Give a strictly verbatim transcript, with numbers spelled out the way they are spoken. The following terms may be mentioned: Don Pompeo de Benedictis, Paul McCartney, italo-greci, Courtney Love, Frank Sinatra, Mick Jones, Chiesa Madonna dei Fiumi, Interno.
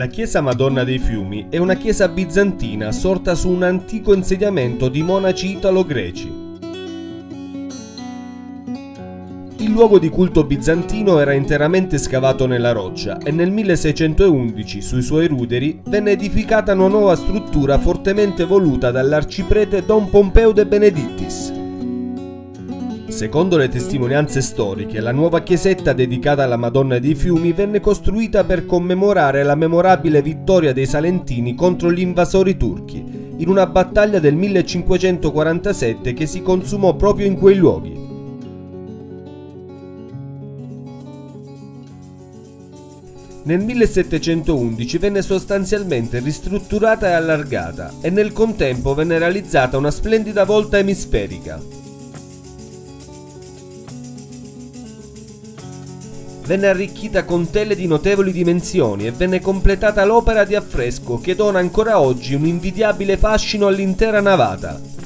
La Chiesa Madonna dei Fiumi è una chiesa bizantina sorta su un antico insediamento di monaci italo-greci. Il luogo di culto bizantino era interamente scavato nella roccia e nel milleseicentoundici, sui suoi ruderi, venne edificata una nuova struttura fortemente voluta dall'arciprete Don Pompeo de Benedictis. Secondo le testimonianze storiche, la nuova chiesetta dedicata alla Madonna dei Fiumi venne costruita per commemorare la memorabile vittoria dei Salentini contro gli invasori turchi, in una battaglia del millecinquecentoquarantasette che si consumò proprio in quei luoghi. Nel millesettecentoundici venne sostanzialmente ristrutturata e allargata e nel contempo venne realizzata una splendida volta emisferica. Venne arricchita con tele di notevoli dimensioni e venne completata l'opera di affresco che dona ancora oggi un invidiabile fascino all'intera navata.